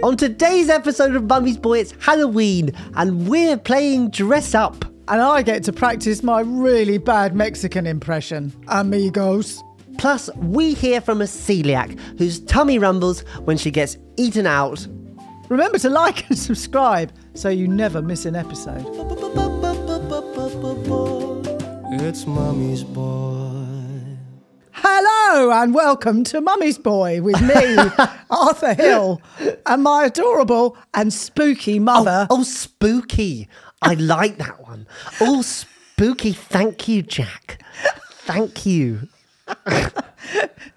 On today's episode of Mummy's Boy, it's Halloween and we're playing dress up. And I get to practice my really bad Mexican impression, amigos. Plus, we hear from a celiac whose tummy rumbles when she gets eaten out. Remember to like and subscribe so you never miss an episode. It's Mummy's Boy. Hello and welcome to Mummy's Boy with me, Arthur Hill, and my adorable and spooky mother. Oh, spooky. I like that one. Oh, spooky. Thank you, Jack. Thank you.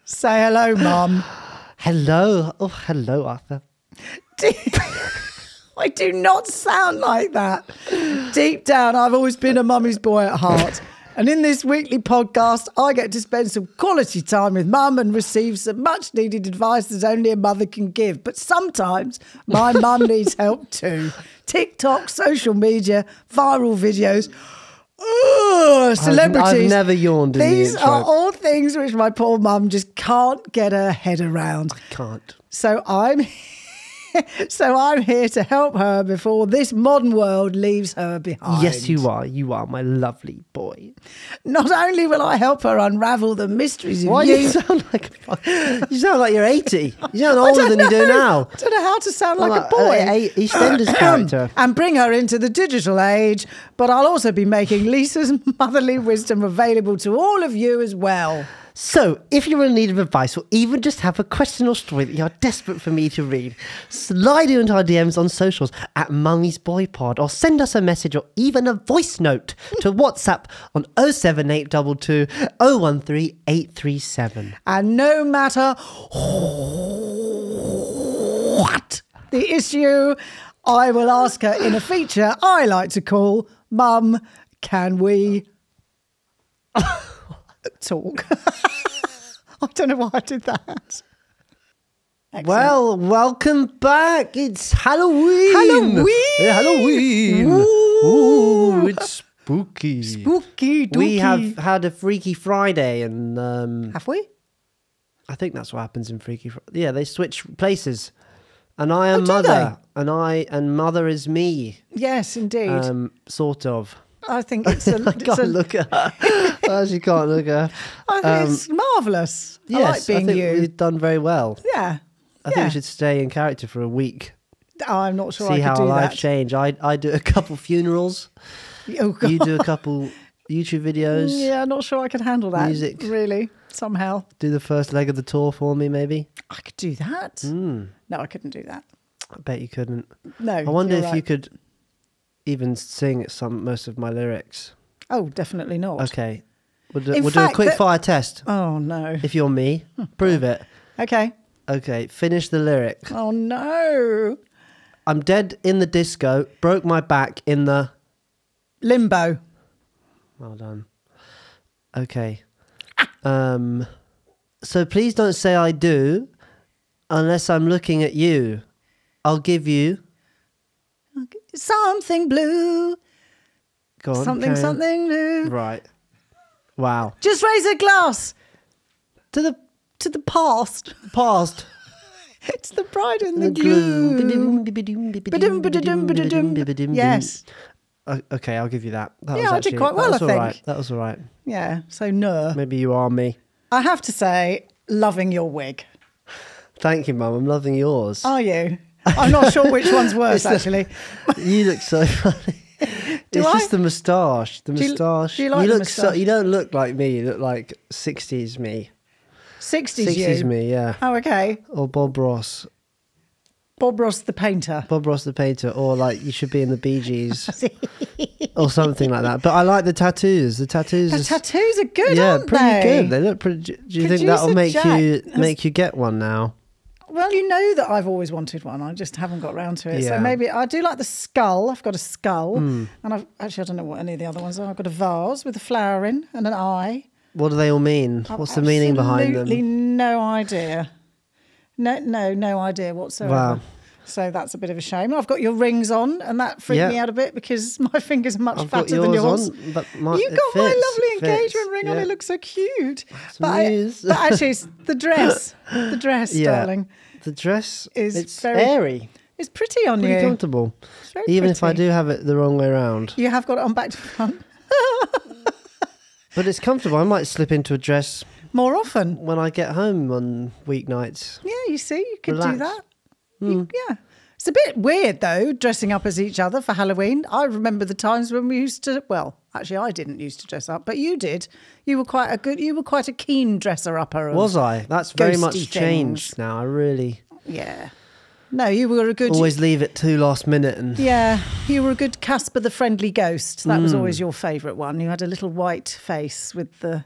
Say hello, Mum. Hello. Oh, hello, Arthur. I do not sound like that. Deep down, I've always been a mummy's boy at heart. And in this weekly podcast, I get to spend some quality time with Mum and receive some much-needed advice that only a mother can give. But sometimes my mum needs help too. TikTok, social media, viral videos... Ugh, celebrities. I've never yawned in the intro. These are all things which my poor mum just can't get her head around. I can't. So I'm here to help her before this modern world leaves her behind. Yes, you are. You are my lovely boy. Not only will I help her unravel the mysteries of you. You sound like you're 80. You sound older than you do now. I don't know how to sound like a boy. EastEnders character. And bring her into the digital age. But I'll also be making Lisa's motherly wisdom available to all of you as well. So, if you're in need of advice or even just have a question or story that you're desperate for me to read, slide into our DMs on socials at Mummy's Boy Pod, or send us a message or even a voice note to WhatsApp on 07822 013 837. And no matter what the issue, I will ask her in a feature I like to call Mum, Can We... Talk. I don't know why I did that. Excellent. Well, welcome back. It's Halloween. Halloween. Ooh, it's spooky. Spooky. Dooky. We have had a Freaky Friday, and have we? I think that's what happens in Freaky Friday. Yeah, they switch places, and I am mother, and mother is me. Yes, indeed. Sort of. I think it's a... I can't look at her. I actually can't look at her. I think it's marvellous. Yes, I like being you. I think you've done very well. Yeah. I think we should stay in character for a week. I'm not sure I could do that. See how life change. I do a couple funerals. Oh, God. You do a couple YouTube videos. Yeah, I'm not sure I could handle that. Music. Really, somehow. Do the first leg of the tour for me, maybe. I could do that. Mm. No, I couldn't do that. I bet you couldn't. No, I wonder if you could... even sing most of my lyrics. Oh, definitely not. Okay, we'll do a quick fire test. Oh no! If you're me, prove it. Okay. Okay, finish the lyric. Oh no! I'm dead in the disco. Broke my back in the limbo. Well done. Okay. So please don't say I do, unless I'm looking at you. I'll give you. Something blue. Go on, something blue. Right. Wow. Just raise a glass to the past. Past. It's the pride and the glue. Yes. Okay, I'll give you that. Yeah, I did quite well, I think. That was all right. Yeah, so no. Maybe you are me. I have to say, loving your wig. Thank you, Mum. I'm loving yours. Are you? I'm not sure which one's worse, actually. You look so funny. It's just the moustache. The moustache. Do you like the moustache? You don't look like me. You look like 60s me. 60s you? 60s me, yeah. Oh, okay. Or Bob Ross. Bob Ross the painter. Bob Ross the painter. Or like you should be in the Bee Gees. Or something like that. But I like the tattoos. The tattoos. The tattoos are good, yeah, aren't they? Yeah, pretty good. They look pretty... Do you think that'll make you get one now? Well, you know that I've always wanted one. I just haven't got round to it. Yeah. So maybe I do like the skull. I've got a skull. Mm. And I don't know what any of the other ones are. I've got a vase with a flower in and an eye. What do they all mean? What's the meaning behind them? Absolutely no idea. No idea whatsoever. Wow. So that's a bit of a shame. I've got your rings on and that freaked me out a bit because my fingers are much fatter than yours. You've got my lovely engagement ring on. It looks so cute. But actually, it's the dress. The dress, darling. The dress, it's very airy. It's pretty on you. It's comfortable. Even if I do have it the wrong way around. You have got it on back to front. But it's comfortable. I might slip into a dress more often when I get home on weeknights. Yeah, you see, you could do that. Mm. Yeah. It's a bit weird, though, dressing up as each other for Halloween. I remember the times when we used to, well, actually, I didn't used to dress up, but you did. You were quite a good, you were quite a keen dresser-upper. Was I? That's very much changed now. I really... Yeah. No, you were a good... Always leave it to last minute. And yeah, you were a good Casper the Friendly Ghost. That was always your favourite one. You had a little white face with the...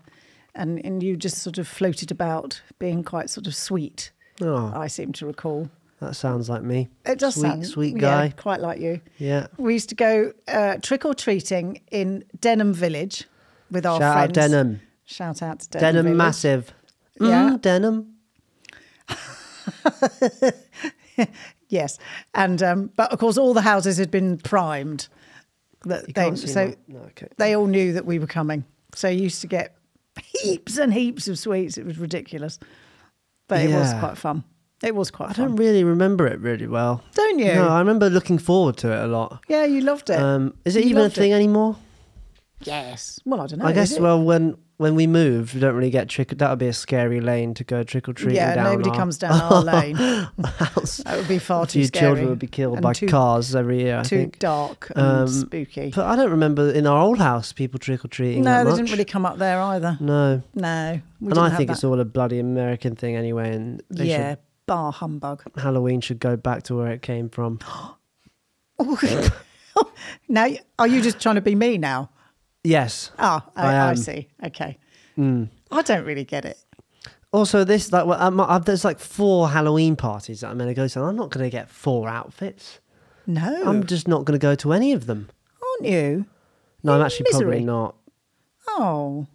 And you just sort of floated about being quite sort of sweet, I seem to recall. That sounds like me. It does sound. Sweet guy. Yeah, quite like you. Yeah. We used to go trick-or-treating in Denham Village with our friends. Shout out Denham. Shout out to Denham Village. Massive. Yeah. Denham. Yes. And but of course all the houses had been primed. They all knew that we were coming. So you used to get heaps and heaps of sweets. It was ridiculous. But it was quite fun. It was quite fun. I don't really remember it really well. Don't you? No, I remember looking forward to it a lot. Yeah, you loved it. Is it even a thing anymore? Yes. Well, I don't know. I guess, well, when we moved, we don't really get trick. That would be a scary lane to go trick-or-treating down. Yeah, nobody comes down our lane. That would be far too scary. Children would be killed by cars every year, I think. Too dark and spooky. But I don't remember in our old house people trick-or-treating that much. No, they didn't really come up there either. No. No. And I think it's all a bloody American thing anyway. And yeah, bar humbug. Halloween should go back to where it came from. Now, are you just trying to be me now? Yes. Oh, I see. Okay. I don't really get it. Also, this there's like 4 Halloween parties that I'm going to go to. And I'm not going to get 4 outfits. No. I'm just not going to go to any of them. Aren't you? No, I'm actually probably not. Oh.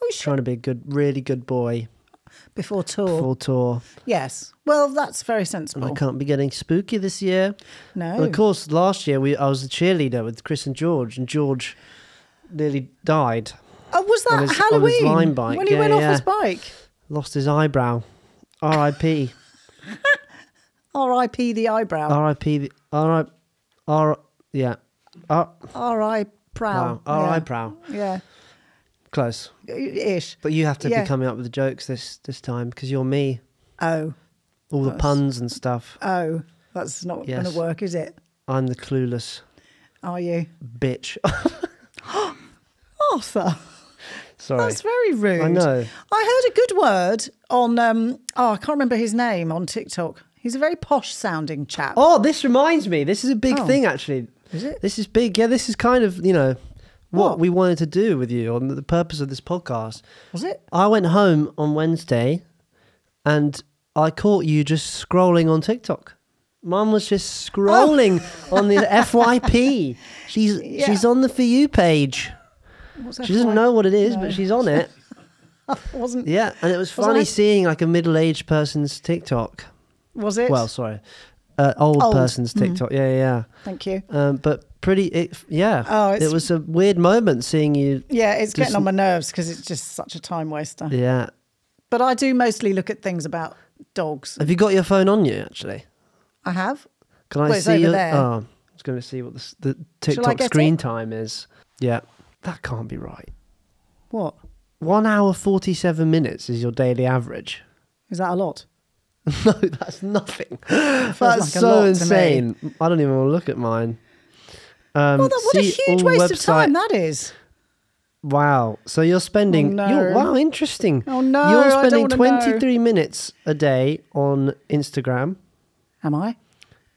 I'm trying to be a really good boy. Before tour. Before tour. Yes. Well, that's very sensible. And I can't be getting spooky this year. No. And of course, last year I was a cheerleader with Chris and George. And George... nearly died. Oh, was that Halloween? On his line bike. When he went off his bike? Lost his eyebrow. R.I.P. R.I.P. the eyebrow. R.I.P. the... R.I. brow. R.I. brow. Yeah. Close. Ish. But you have to be coming up with the jokes this time because you're me. Oh. All the puns and stuff. Oh. That's not going to work, is it? I'm the clueless. Are you? Bitch. Arthur. Sorry. That's very rude. I know. I heard a good word on, I can't remember his name, on TikTok. He's a very posh sounding chap. Oh, this reminds me. This is a big thing, actually. Is it? This is big. Yeah, this is kind of, you know, what we wanted to do with you on the purpose of this podcast. Was it? I went home on Wednesday and I caught you just scrolling on TikTok. Mum was just scrolling on the FYP. She's on the For You page. She doesn't know what it is, but she's on it. Yeah, and it was funny seeing like a middle-aged person's TikTok. Was it? Well, sorry. Old person's TikTok. Yeah. Thank you. But pretty, it was a weird moment seeing you. Yeah, it's getting on my nerves because it's just such a time waster. Yeah. But I do mostly look at things about dogs. Have you got your phone on you, actually? I have. Can I see your... Oh, I was going to see what the TikTok screen time is. Yeah. That can't be right. What? 1 hour 47 minutes is your daily average. Is that a lot? No, that's nothing. That's so insane. I don't even want to look at mine. Well, what a huge waste of time that is. Wow. So you're spending... Oh, no. Wow, interesting. Oh, no. You're spending 23 minutes a day on Instagram. Am I?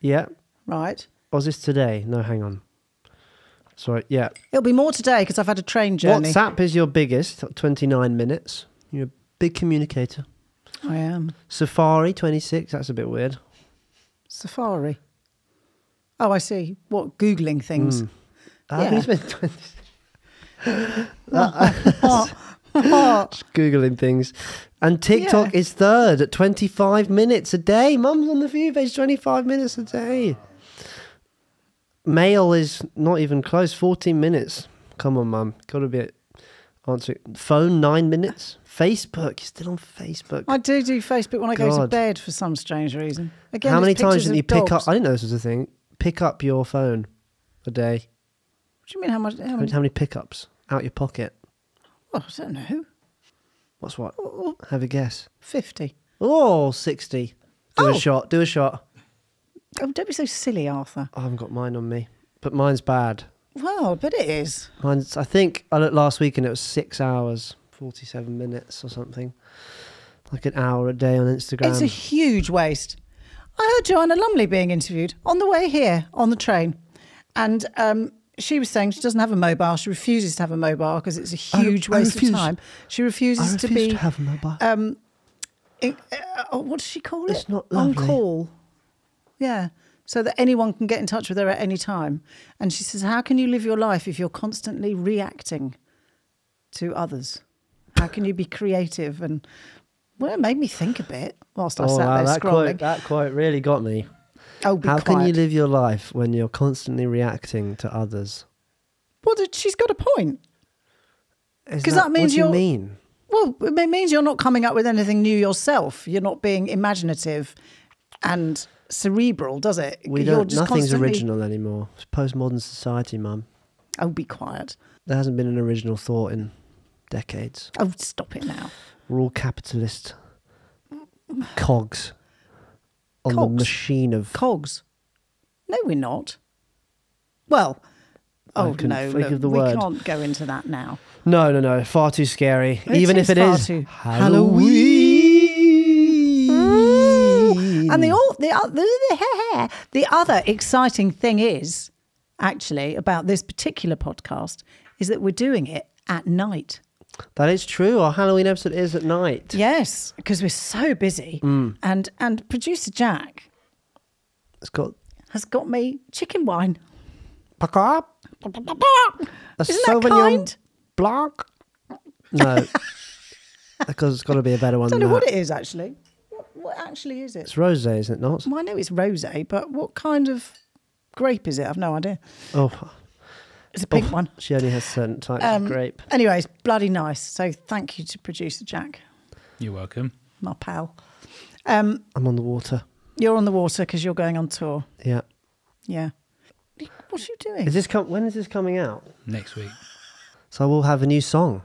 Yeah. Right. Or is this today? No, hang on. Sorry, yeah. It'll be more today because I've had a train journey. WhatsApp is your biggest, 29 minutes. You're a big communicator. I am. Safari, 26. That's a bit weird. Safari. Oh, I see. What, Googling things? He's been 26. Googling things. And TikTok is third at 25 minutes a day. Mum's on the view page, 25 minutes a day. Mail is not even close, 14 minutes. Come on, Mum. Got to be... answering. Phone, 9 minutes. Facebook. You're still on Facebook. I do Facebook when I go to bed for some strange reason. Again, how many times did you pick up? I didn't know this was a thing. Pick up your phone a day. What do you mean? How much? How many pickups out your pocket? Well, I don't know. What's what? Have a guess. 50. Oh, 60. Do a shot. Do a shot. Oh, don't be so silly, Arthur. I haven't got mine on me, but mine's bad. Well, but it is. Mine's, I think I looked last week and it was 6 hours, 47 minutes or something. Like an hour a day on Instagram. It's a huge waste. I heard Joanna Lumley being interviewed on the way here on the train. And she was saying she doesn't have a mobile. She refuses to have a mobile because it's a huge waste of time. She refuses to be... I refuse to have a mobile. What does she call it? It's not Lovely. On call. Yeah, so that anyone can get in touch with her at any time. And she says, how can you live your life if you're constantly reacting to others? How can you be creative? And, well, it made me think a bit whilst I sat there scrolling. That quote really got me. Oh, be quiet. How can you live your life when you're constantly reacting to others? Well, she's got a point. Because that means you're... What do you mean? Well, it means you're not coming up with anything new yourself. You're not being imaginative and... cerebral, does it? We don't, nothing's original anymore. It's postmodern society, Mum. Oh, be quiet. There hasn't been an original thought in decades. Oh, stop it now. We're all capitalist cogs on the machine of... Cogs? No, we're not. Well, oh no, look, we can't go into that now. No, no, no, far too scary. Even if it is Halloween. And the other exciting thing is, actually, about this particular podcast, is that we're doing it at night. That is true. Our Halloween episode is at night. Yes, because we're so busy. Mm. And producer Jack has got me chicken wine. Isn't that kind? Blanc? No, because it's got to be a better one than that. I don't know what it is, actually. What actually is it? It's rosé, is it not? Well, I know it's rosé, but what kind of grape is it? I've no idea. Oh. It's a pink one. She only has certain types of grape. Anyway, it's bloody nice. So thank you to producer Jack. You're welcome. My pal. I'm on the water. You're on the water because you're going on tour. Yeah. Yeah. What are you doing? Is this when is this coming out? Next week. So I will have a new song.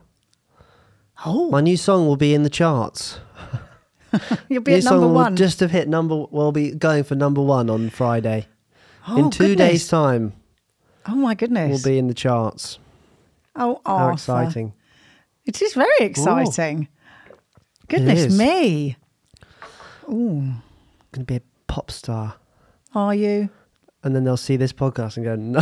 Oh. My new song will be in the charts. You'll be at number one. Just have hit number. We'll be going for number one on Friday. Oh, in two days' time. Oh my goodness! We'll be in the charts. Oh, Arthur. How exciting! It is very exciting. Ooh. Goodness me! Ooh, gonna be a pop star. Are you? And then they'll see this podcast and go, no,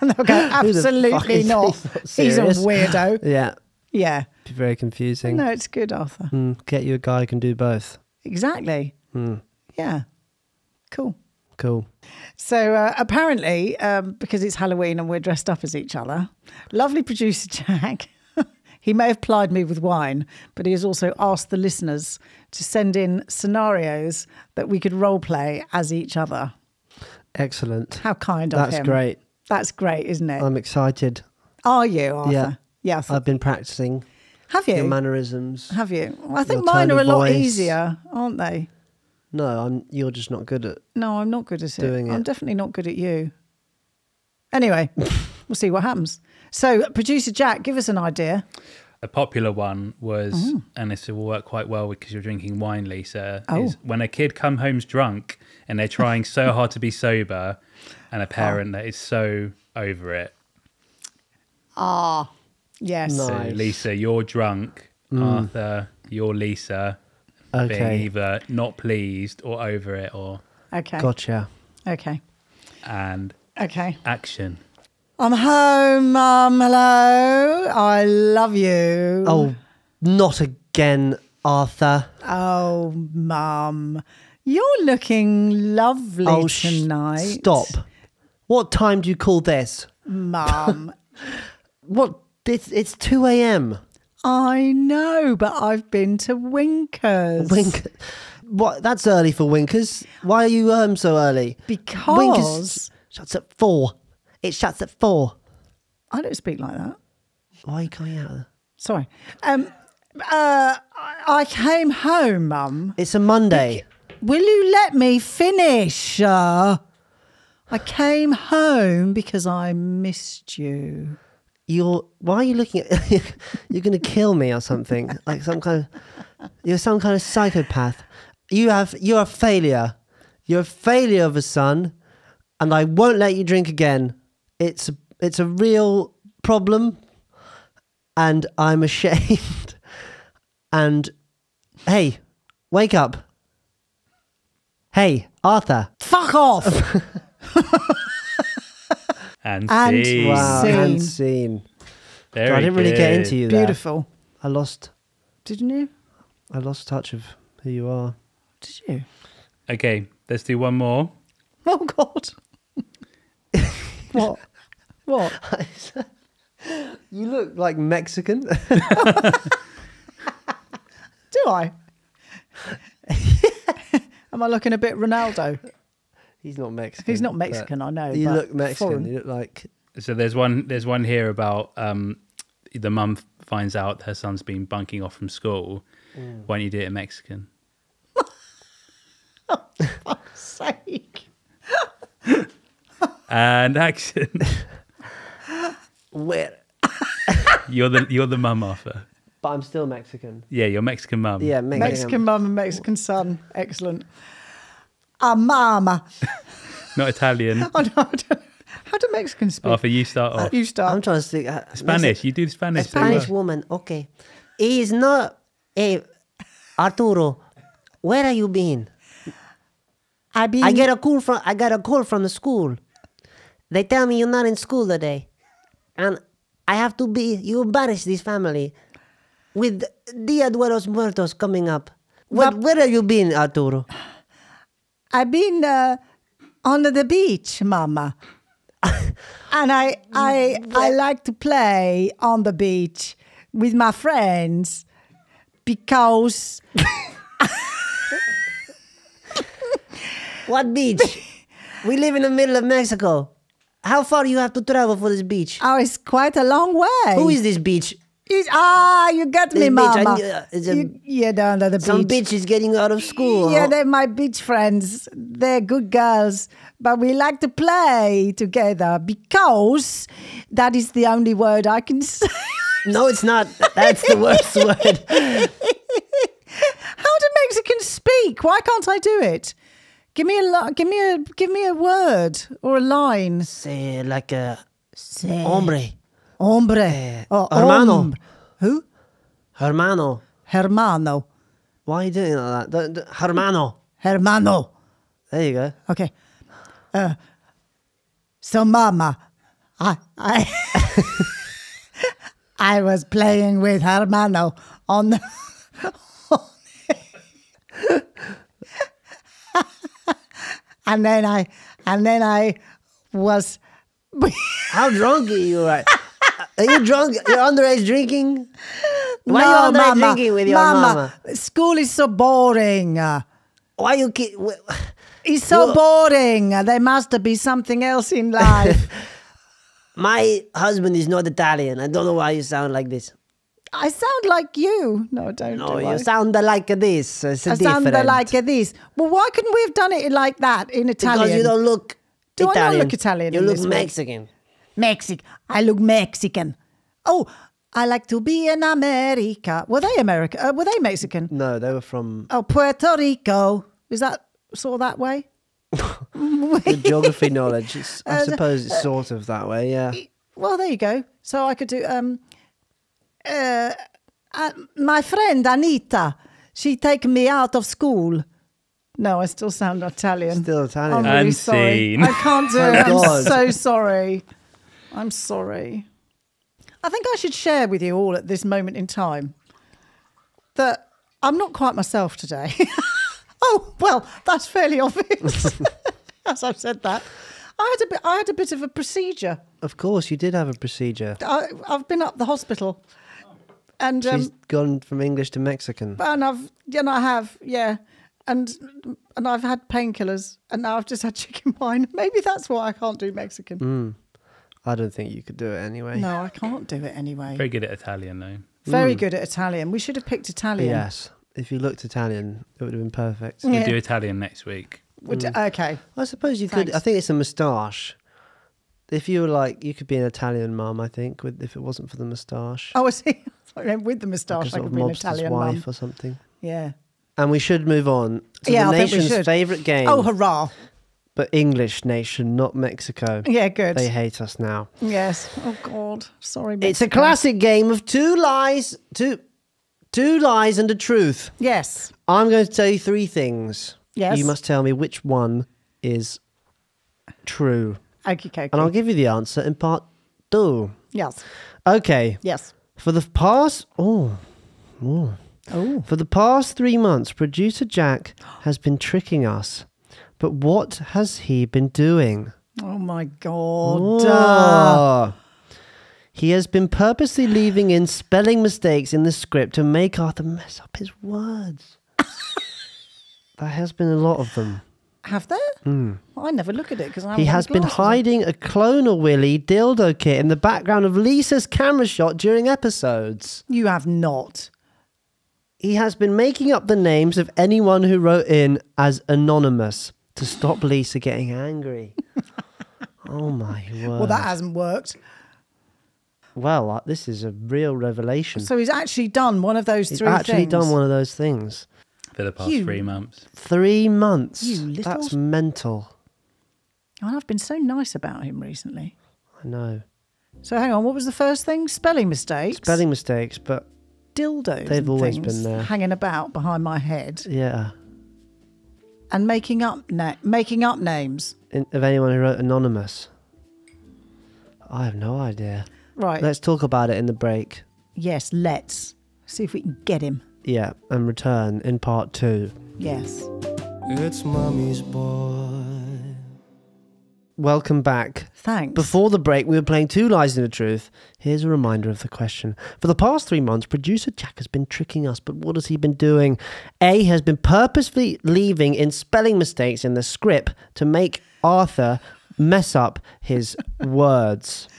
and they'll go, absolutely not. He's a weirdo. Yeah. Yeah. It'd be very confusing. No, it's good, Arthur. Mm, get you a guy who can do both. Exactly. Mm. Yeah. Cool. Cool. So apparently, because it's Halloween and we're dressed up as each other, lovely producer Jack, he may have plied me with wine, but he has also asked the listeners to send in scenarios that we could role play as each other. Excellent. How kind of him. That's great. That's great, isn't it? I'm excited. Are you, Arthur? Yeah. Yeah, I've been practicing. Have you? Your mannerisms. Have you? Well, I think mine are a lot easier, aren't they? No, you're just not good at. No, I'm not good at doing it. I'm definitely not good at you. Anyway, we'll see what happens. So, producer Jack, give us an idea. A popular one was, and this will work quite well because you're drinking wine, Lisa. Oh. Is when a kid comes home's drunk and they're trying so hard to be sober, and a parent that is so over it. Ah. Yes. Nice. So Lisa, you're drunk. Mm. Arthur, you're Lisa. Okay. Being either not pleased or over it or... Okay. Gotcha. Okay. And... Okay. Action. I'm home, Mum. Hello. I love you. Oh, not again, Arthur. Oh, Mum. You're looking lovely tonight. Stop. What time do you call this? Mum. What... It's 2 a.m. I know, but I've been to Winkers. Winkers? What? That's early for Winkers. Why are you so early? Because... Winkers shuts at 4. It shuts at 4. I don't speak like that. Why are you coming out of there? Sorry. I came home, Mum. It's a Monday. Will you let me finish? I came home because I missed you. Why are you looking at... You're going to kill me or something. Like some kind of... You're some kind of psychopath. You're a failure. You're a failure of a son. And I won't let you drink again. It's a real problem. And I'm ashamed. And hey, wake up. Hey, Arthur. Fuck off. And scene. Wow, and scene. Very I didn't really get into you there. Beautiful. I lost. Didn't you? I lost touch of who you are. Did you? Okay, let's do one more. Oh, God. What? What? You look like Mexican. Do I? Am I looking a bit Ronaldo? He's not Mexican. He's not Mexican, I know. You look Mexican. Foreign. You look like. So there's one here about the mum finds out her son's been bunking off from school. Mm. Why don't you do it in Mexican? Oh, for fuck's sake. And action. Where? You're the mum, Arthur. But I'm still Mexican. Yeah, you're Mexican mum. Yeah, Mexican mum and Mexican son. Excellent. A mama. Not Italian. Oh, no, how do Mexicans speak? Arthur, you start off. You start. I'm trying to think. Spanish. You do Spanish. A Spanish woman. Okay. He is not. Hey, Arturo, where are you been? I got a call from the school. They tell me you're not in school today, and I have to be. You embarrass this family with Dia de los Muertos coming up. Where are you been, Arturo? I've been on the beach, Mama, and I like to play on the beach with my friends because what beach? We live in the middle of Mexico. How far do you have to travel for this beach? Oh, it's quite a long way. Who is this beach? You got me, Mama. Yeah, down to the beach. Some bitch is getting out of school. Yeah, they're my beach friends. They're good girls. But we like to play together because that is the only word I can say. No, it's not. That's the worst word. How do Mexicans speak? Why can't I do it? Give me a word or a line. Say like a hombre. Hombre. Oh, hermano. Who? Hermano. Hermano. Why are you doing it like that? Hermano. Hermano. There you go. Okay. So, Mama, I was playing with Hermano on the... and then I was... How drunk are you? Are you drunk? You're underage drinking? Why are you underage drinking with your mama? School is so boring. Why you keep... It's so boring. There must be something else in life. My husband is not Italian. I don't know why you sound like this. I sound like you. No, don't. No, you sound like this. It's I different. Sound like this. Well, why couldn't we have done it like that in Italian? Because you don't look Italian. I don't look Italian. You look Mexican. Mexican. I look Mexican. Oh, I like to be in America. Were they American? Were they Mexican? No, they were from... Oh, Puerto Rico. Is that sort of that way? The geography knowledge. I suppose it's sort of that way, yeah. Well, there you go. So I could do... my friend Anita, she take me out of school. No, I still sound Italian. Still Italian. I'm really sorry. I can't do it. I'm so sorry. I'm sorry. I think I should share with you all at this moment in time that I'm not quite myself today. Oh, well, that's fairly obvious. As I've said that. I had a bit of a procedure. Of course, you did have a procedure. I've been up the hospital. And she's gone from English to Mexican. And I have, yeah. And I've had painkillers, and now I've just had chicken wine. Maybe that's why I can't do Mexican. I don't think you could do it anyway. No, I can't do it anyway. Very good at Italian, though. Very good at Italian. We should have picked Italian. Yes. If you looked Italian, it would have been perfect. Yeah. We'll do Italian next week. Okay. I suppose you could. I think it's a moustache. If you were like, you could be an Italian mum, I think, if it wasn't for the moustache. Oh, I see. With the moustache, like I could be an Italian mum. Wife or something. Yeah. And we should move on to the nation's favourite game. Oh, hurrah. But English nation, not Mexico. Yeah, good. They hate us now. Yes. Oh, God. Sorry, Mexico. It's a classic game of two lies and a truth. Yes. I'm going to tell you three things. Yes. You must tell me which one is true. Okay. And I'll give you the answer in part two. Yes. Okay. Yes. For the past 3 months, producer Jack has been tricking us. But what has he been doing? Oh, my God. He has been purposely leaving in spelling mistakes in the script to make Arthur mess up his words. There has been a lot of them. Have there? Well, I never look at it because I. He has been hiding a Clone-A-Willy dildo kit in the background of Lisa's camera shot during episodes. You have not. He has been making up the names of anyone who wrote in as anonymous to stop Lisa getting angry. Oh my word! Well, that hasn't worked. Well, this is a real revelation. So he's actually done one of those three things. He's actually done one of those things. For the past 3 months. 3 months. You little... That's mental. And I've been so nice about him recently. I know. So hang on, what was the first thing? Spelling mistakes. Spelling mistakes, but... Dildos. They've always been there. Hanging about behind my head. Yeah. And making up names. Of anyone who wrote anonymous. I have no idea. Right. Let's talk about it in the break. Yes, let's. See if we can get him. Yeah, and return in part two. Yes. It's Mummy's Boy. Welcome back. Thanks. Before the break, we were playing Two Lies and a Truth. Here's a reminder of the question. For the past 3 months, producer Jack has been tricking us, but what has he been doing? A, has been purposefully leaving in spelling mistakes in the script to make Arthur mess up his words.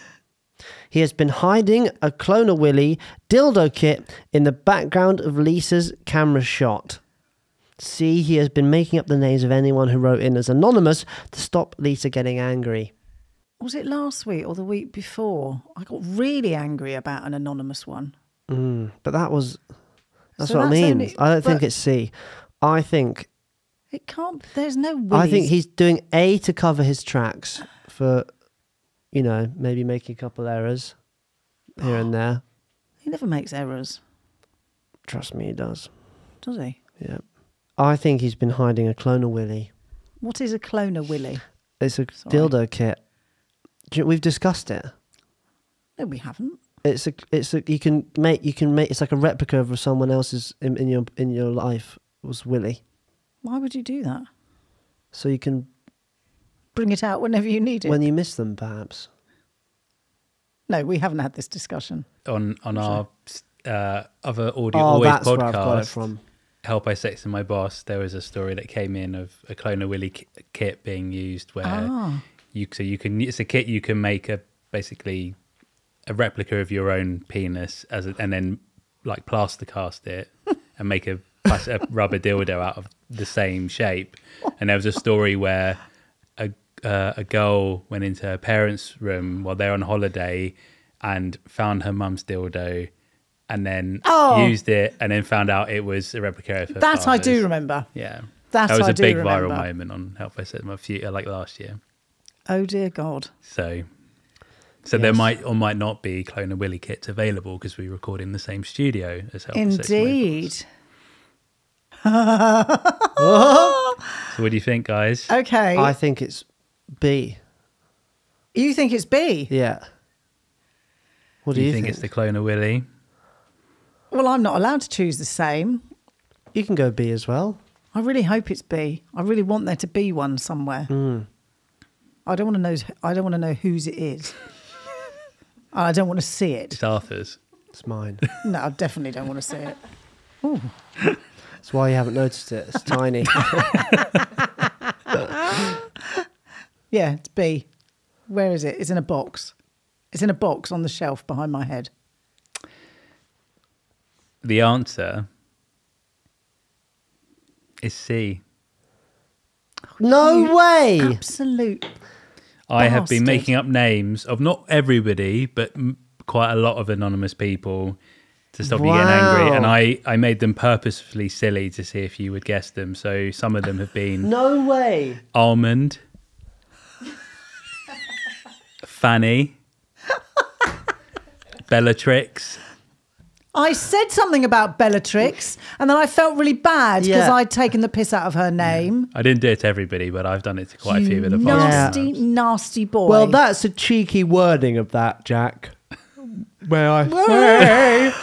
He has been hiding a Clone-A-Willy dildo kit in the background of Lisa's camera shot. C, he has been making up the names of anyone who wrote in as anonymous to stop Lisa getting angry. Was it last week or the week before? I got really angry about an anonymous one. But that was... That's what I mean. I don't think it's C. I think... It can't... There's no way. I think he's doing A to cover his tracks for... You know, maybe making a couple errors here and there. He never makes errors. Trust me, he does. Does he? Yeah. I think he's been hiding a Clone-A-Willy. What is a Clone-A-Willy? It's a dildo kit. We've discussed it. No, we haven't. You can make. It's like a replica of someone else's in your life was Willy. Why would you do that? So you can. Bring it out whenever you need it. When you miss them, perhaps. No, we haven't had this discussion. On our other Audio Always podcast, where I've got it from. Help I Sex and My Boss, there was a story that came in of a Clone-A-Willy kit being used where it's a kit you can make basically a replica of your own penis and then like plaster cast it and make a rubber dildo out of the same shape. And there was a story where a girl went into her parents' room while they're on holiday and found her mum's dildo and then used it and then found out it was a replica of her father's. I do remember. Yeah. That was a big viral moment on Hellfest Set My Future like last year. Oh, dear God. So yes. There might or might not be Clone-A-Willy kits available because we record in the same studio as Hellfest Set My Indeed. So what do you think, guys? Okay. I think it's... B. You think it's B? Yeah. What do you think? It's the Clone-A-Willy? Well, I'm not allowed to choose the same. You can go B as well. I really hope it's B. I really want there to be one somewhere. I don't want to know. I don't want to know whose it is. I don't want to see it. It's Arthur's. It's mine. No, I definitely don't want to see it. Ooh. That's why you haven't noticed it. It's tiny. Yeah, it's B. Where is it? It's in a box. It's in a box on the shelf behind my head. The answer is C. No way! Absolute bastard. I have been making up names of not everybody, but quite a lot of anonymous people to stop you getting angry. And I made them purposefully silly to see if you would guess them. So some of them have been... No way! Almond. Fanny. Bellatrix. I said something about Bellatrix and then I felt really bad because I'd taken the piss out of her name. I didn't do it to everybody, but I've done it to quite a few of the nasty boy. Well, that's a cheeky wording of that, Jack. Where I...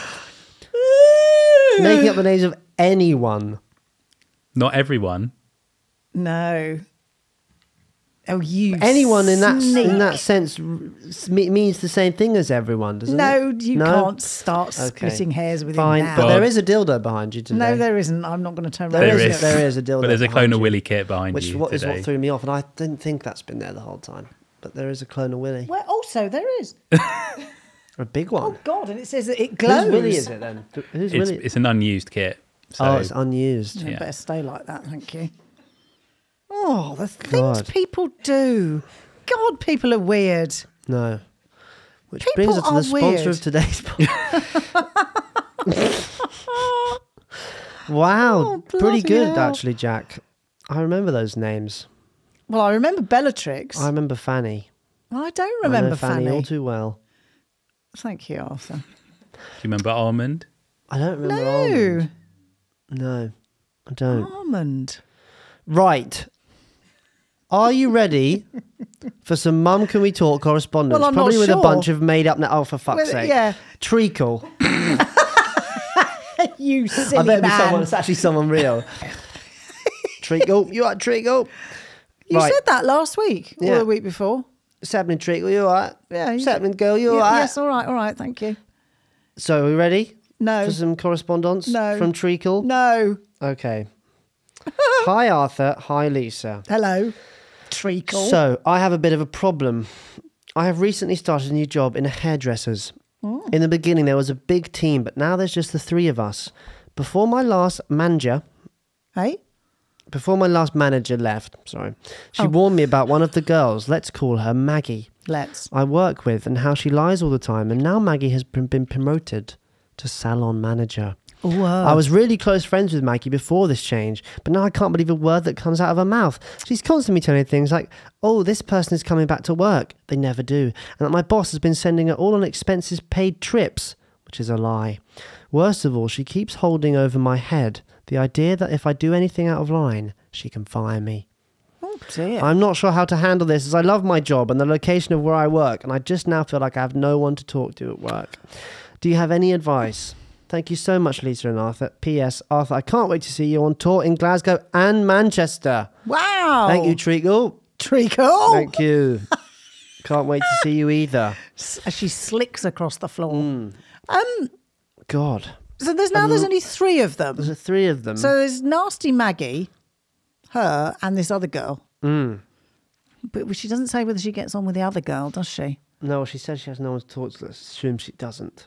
Making up the names of anyone. Not everyone. No. Oh, you anyone in that sense means the same thing as everyone, doesn't it? You can't start splitting hairs with him now. But there is a dildo behind you today. No, there isn't. I'm not going to turn around. There is a dildo. But there's a Clone-A-Willy kit behind you today. Which is what threw me off, and I didn't think that's been there the whole time. But there is a Clone-A-Willy. Well, also, there is. A big one. Oh, God, and it says that it glows. Whose Willy is it, then? Who's Willy? It's an unused kit. So. Oh, it's unused. Yeah. Better stay like that, thank you. Oh, the things people do. God, people are weird. No. Which brings us to the sponsor of today's podcast. Wow. Pretty good, actually, Jack. I remember those names. Well, I remember Bellatrix. I remember Fanny. I don't remember Fanny all too well. Thank you, Arthur. Do you remember Almond? I don't remember Almond. No, I don't. Almond. Right. Are you ready for some Mum Can We Talk correspondence? Well, probably with a bunch of made up... Oh, for fuck's sake. Yeah. Treacle. You silly man. It's actually someone real. Treacle. You all right, Treacle? You said that last week or the week before. It's happening, Treacle. You all right? Yeah. It's happening, girl. You all right? Yes, all right. Thank you. So, are we ready? No. For some correspondence? No. From Treacle? No. Okay. Hi, Arthur. Hi, Lisa. Hello. Treacle. So, I have a bit of a problem. I have recently started a new job in a hairdresser's. Oh. In the beginning, there was a big team, but now there's just the three of us. Before my last manager... Hey? Before my last manager left, sorry, she warned me about one of the girls. Let's call her Maggie. Let's. I work with and how she lies all the time, and now Maggie has been promoted to salon manager. Whoa. I was really close friends with Maggie before this change, but now I can't believe a word that comes out of her mouth. She's constantly telling things like, oh, this person is coming back to work. They never do. And that my boss has been sending her all on expenses paid trips, which is a lie. Worst of all, she keeps holding over my head the idea that if I do anything out of line, she can fire me. Oh dear. I'm not sure how to handle this as I love my job and the location of where I work, and I just now feel like I have no one to talk to at work. Do you have any advice? Thank you so much, Lisa and Arthur. P.S. Arthur, I can't wait to see you on tour in Glasgow and Manchester. Wow. Thank you, Treacle. Treacle. Thank you. Can't wait to see you either. As she slicks across the floor. Mm. God. So there's only three of them. There's three of them. So there's Nasty Maggie, her, and this other girl. Mm. But she doesn't say whether she gets on with the other girl, does she? No, she says she has no one to talk to. Let's assume she doesn't.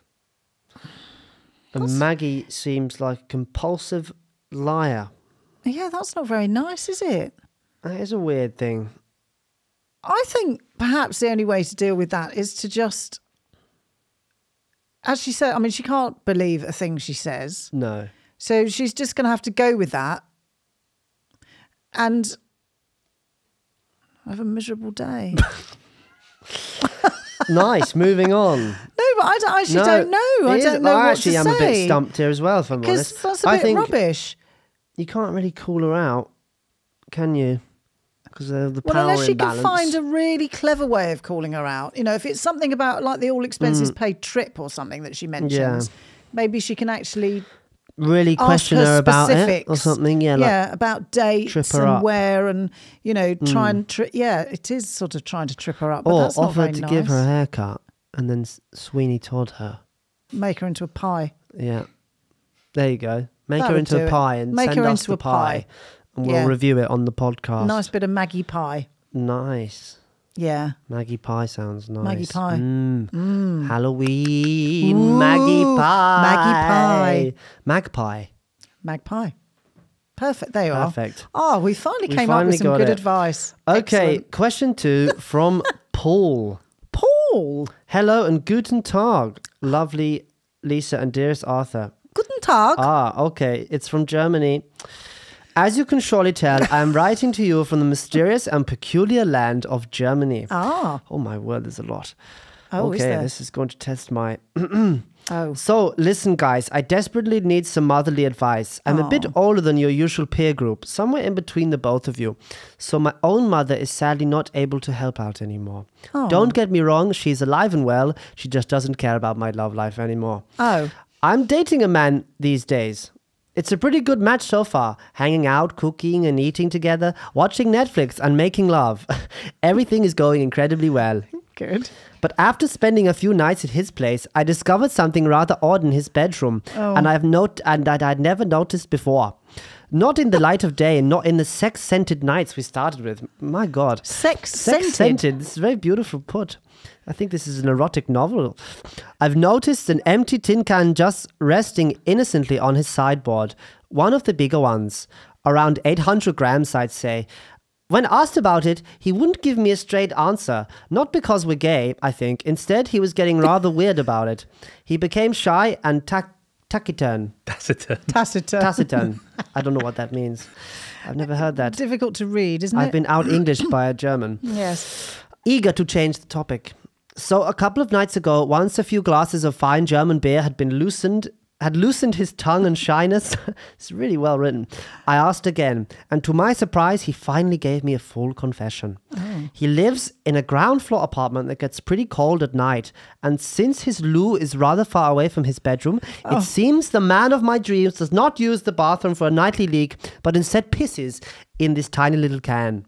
And Maggie seems like a compulsive liar. Yeah, that's not very nice, is it? That is a weird thing. I think perhaps the only way to deal with that is to just... As she said, I mean, she can't believe a thing she says. No. So she's just going to have to go with that and have a miserable day. Nice, moving on. No, but I actually don't know. I don't know what to say. I actually am a bit stumped here as well, if I'm honest. Because that's a bit rubbish. You can't really call her out, can you? Because of the power imbalance. Well, unless she can find a really clever way of calling her out. You know, if it's something about, like, the all-expenses-paid trip or something that she mentions, maybe she can actually... Really question her about it or something, yeah. Yeah, like about dates and where and, you know, try and... yeah, it is sort of trying to trip her up, but that's not very nice. Or offer to give her a haircut and then Sweeney Todd her. Make her into a pie. Yeah. There you go. Make her into a pie and send us the pie. And we'll review it on the podcast. Nice bit of Maggie pie. Nice. Yeah. Maggie Pie sounds nice. Maggie Pie. Mm. Mm. Halloween. Ooh, Maggie Pie. Maggie Pie. Magpie. Magpie. Perfect. There you are. Perfect. Oh, we finally came up with some good advice. Okay. Excellent. Question 2 from Paul. Paul. Hello and guten Tag, lovely Lisa and dearest Arthur. Guten Tag. Ah, okay. It's from Germany. As you can surely tell, I am writing to you from the mysterious and peculiar land of Germany. Ah. Oh, my word, there's a lot. Oh, okay, is there? This is going to test my... Oh. So, listen, guys, I desperately need some motherly advice. I'm a bit older than your usual peer group, somewhere in between the both of you. So, my own mother is sadly not able to help out anymore. Oh. Don't get me wrong, she's alive and well. She just doesn't care about my love life anymore. Oh. I'm dating a man these days. It's a pretty good match so far. Hanging out, cooking and eating together, watching Netflix and making love. Everything is going incredibly well. Good. But after spending a few nights at his place, I discovered something rather odd in his bedroom, and that I'd never noticed before. Not in the light of day and not in the sex-scented nights we started with. My God. Sex-scented? Sex-scented. This is very beautiful put. I think this is an erotic novel. I've noticed an empty tin can just resting innocently on his sideboard. One of the bigger ones. Around 800 grams, I'd say. When asked about it, he wouldn't give me a straight answer. Not because we're gay, I think. Instead, he was getting rather weird about it. He became shy and taciturn. Taciturn. Taciturn. Taciturn. I don't know what that means. I've never heard that. Difficult to read, isn't it? I've been out-Englished by a German. Yes. Eager to change the topic. So a couple of nights ago, once a few glasses of fine German beer had been loosened his tongue and shyness. It's really well written. I asked again, and to my surprise, he finally gave me a full confession. Oh. He lives in a ground floor apartment that gets pretty cold at night, and since his loo is rather far away from his bedroom, it seems the man of my dreams does not use the bathroom for a nightly leak, but instead pisses in this tiny little can,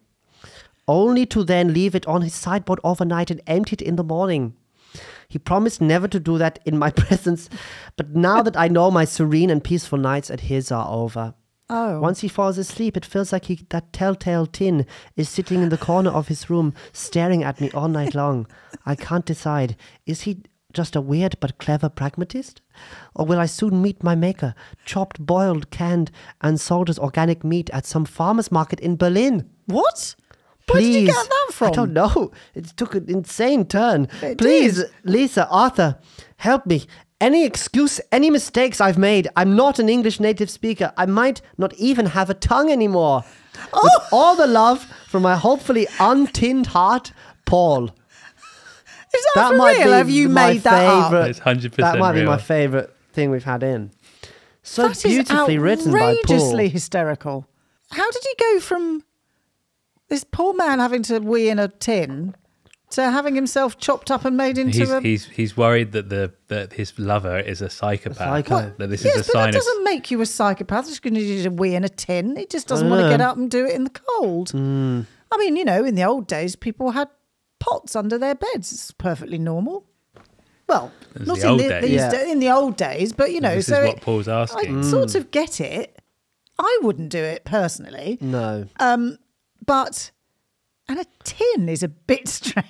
only to then leave it on his sideboard overnight and empty it in the morning. He promised never to do that in my presence, but now that I know my serene and peaceful nights at his are over. Oh. Once he falls asleep, it feels like that telltale tin is sitting in the corner of his room, staring at me all night long. I can't decide. Is he just a weird but clever pragmatist? Or will I soon meet my maker, chopped, boiled, canned, and sold as organic meat at some farmer's market in Berlin? What? Where did you get that from? I don't know. It took an insane turn. Please, Lisa, Arthur, help me. Any excuse, any mistakes I've made. I'm not an English native speaker. I might not even have a tongue anymore. Oh. With all the love from my hopefully untinned heart, Paul. Is that for might real? Have you made that up? That's 100% that might real. Be my favourite thing we've had in. So that beautifully written by Paul. Outrageously hysterical. How did he go from... this poor man having to wee in a tin to having himself chopped up and made into a... He's worried that his lover is a psychopath. A psycho. That this yes, is a but sign that doesn't make you a psychopath. He's going to do a wee in a tin. He just doesn't want to get up and do it in the cold. Mm. I mean, you know, in the old days, people had pots under their beds. It's perfectly normal. Well, not the in the old days, but, you know... This is what Paul's asking. I sort of get it. I wouldn't do it personally. No. But, and a tin is a bit strange.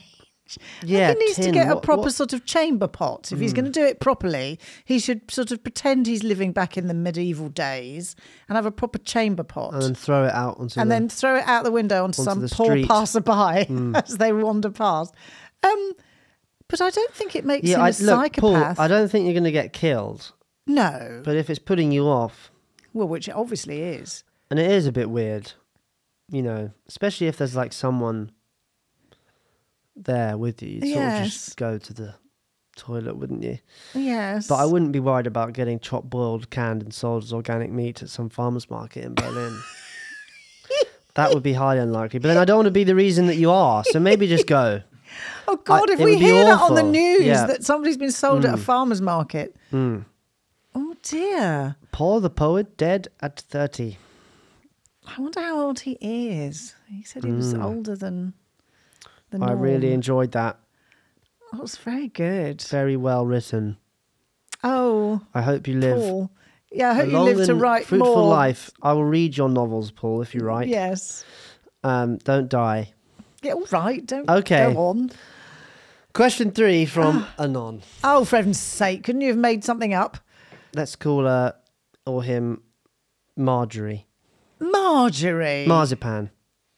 Yeah, like he needs to get a proper sort of chamber pot. If he's going to do it properly, he should sort of pretend he's living back in the medieval days and have a proper chamber pot. And then throw it out onto then throw it out the window onto some poor passerby as they wander past. But I don't think it makes him a psychopath. Paul, I don't think you're going to get killed. No. But if it's putting you off. Well, which it obviously is. And it is a bit weird. You know, especially if there's like someone there with you, you'd sort of just go to the toilet, wouldn't you? Yes. But I wouldn't be worried about getting chopped, boiled, canned and sold as organic meat at some farmer's market in Berlin. That would be highly unlikely. But then I don't want to be the reason that you are, so maybe just go. Oh God, if we hear that on the news that somebody's been sold at a farmer's market. Mm. Oh dear. Paul the poet dead at 30. I wonder how old he is. He said he was older than the norm. I really enjoyed that. That was very good. Very well written. Oh. I hope you live. Paul. Yeah, I hope you live to write more. Fruitful life. I will read your novels, Paul, if you write. Yes. Don't die. Yeah, all right. Don't go on. Question 3 from Anon. Oh, for heaven's sake. Couldn't you have made something up? Let's call her or him Marjorie. Marjorie? Marzipan.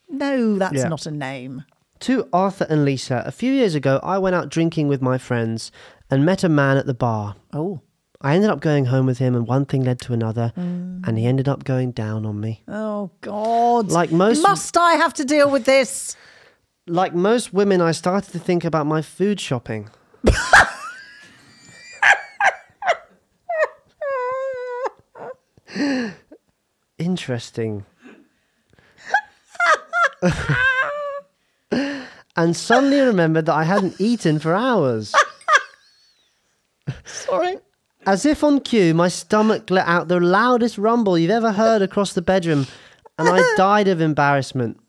No, that's not a name. To Arthur and Lisa, a few years ago, I went out drinking with my friends and met a man at the bar. Oh. I ended up going home with him, and one thing led to another, and he ended up going down on me. Oh, God. Like most... Must I have to deal with this? Like most women, I started to think about my food shopping. Interesting. And suddenly remembered that I hadn't eaten for hours. Sorry. As if on cue, my stomach let out the loudest rumble you've ever heard across the bedroom, and I died of embarrassment.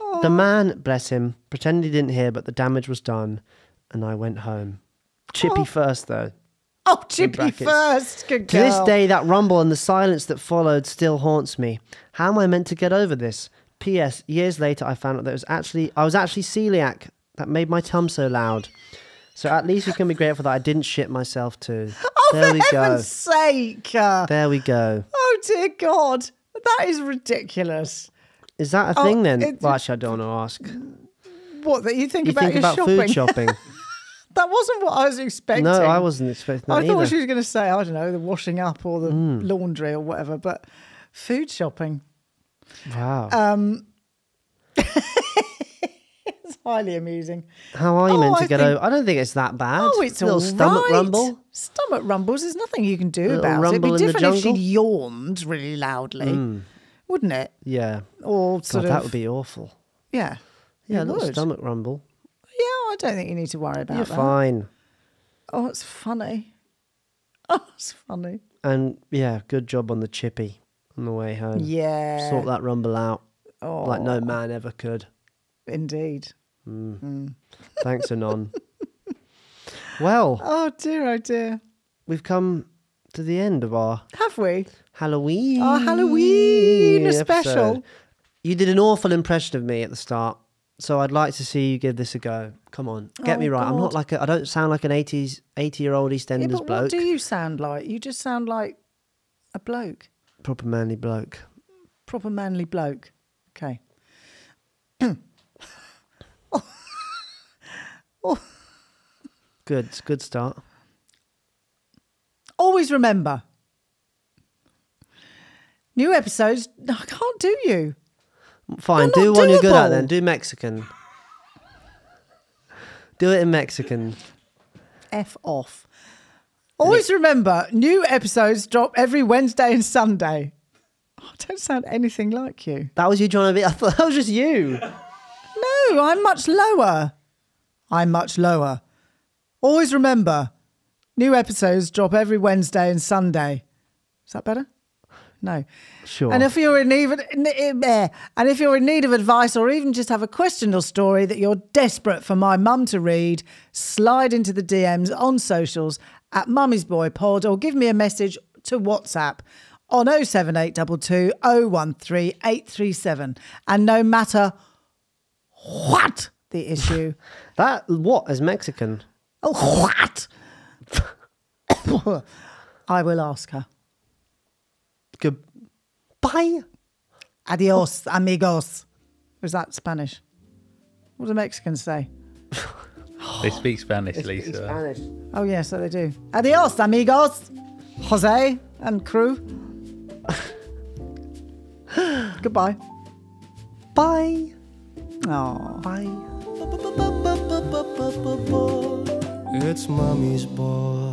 Oh. The man, bless him, pretended he didn't hear, but the damage was done, and I went home. Chippy first, though. Oh, Chippy first, good girl. To this day, that rumble and the silence that followed still haunts me. How am I meant to get over this? P.S. Years later, I found out that I was actually celiac. That made my tum so loud. So at least you can be grateful that I didn't shit myself too. Oh, there we go. For heaven's sake. There we go. Oh, dear God. That is ridiculous. Is that a thing then? Well, actually, I don't want to ask. What, that you think you about think your about shopping? Food shopping. That wasn't what I was expecting. No, I wasn't expecting that either. I thought she was going to say, I don't know, the washing up or the laundry or whatever, but food shopping. Wow. It's highly amusing. How are you meant to get over? I don't think it's that bad. Oh, it's a little stomach rumble. Stomach rumbles, there's nothing you can do about it. It'd be different if she yawned really loudly, wouldn't it? Yeah. Or sort of. That would be awful. Yeah. Yeah, a little stomach rumble. Yeah, I don't think you need to worry about that. You're fine. Oh, it's funny. Oh, it's funny. And yeah, good job on the chippy. On the way home. Yeah. Sort that rumble out. Oh. Like no man ever could. Indeed. Thanks, Anon. Well. Oh, dear, oh, dear. We've come to the end of our... Have we? Halloween. Our Halloween special. You did an awful impression of me at the start, so I'd like to see you give this a go. Come on, get me right. God. I'm not like... I don't sound like an 80-year-old EastEnders bloke. But what do you sound like? You just sound like a bloke. Proper manly bloke. Proper manly bloke. Okay. Good. It's a good start. Always remember. New episodes. No, I can't do you. Fine. Do one you're good at then. Do Mexican. Do it in Mexican. F off. Always remember, new episodes drop every Wednesday and Sunday. Oh, I don't sound anything like you. That was you trying to be... I thought that was just you. No, I'm much lower. I'm much lower. Always remember, new episodes drop every Wednesday and Sunday. Is that better? No. Sure. And if you're in need of, advice or even just have a question or story that you're desperate for my mum to read, slide into the DMs on socials at Mummy's Boy Pod, or give me a message to WhatsApp on 07822 013 837. And no matter what the issue... That what is Mexican? Oh, what? I will ask her. Goodbye. Adios, amigos. Was that Spanish? What do Mexicans say? They speak Spanish, Lisa. They speak Spanish. Oh, yeah, so they do. Adios, amigos. Jose and crew. Goodbye. Bye. Oh, bye. It's Mummy's Boy.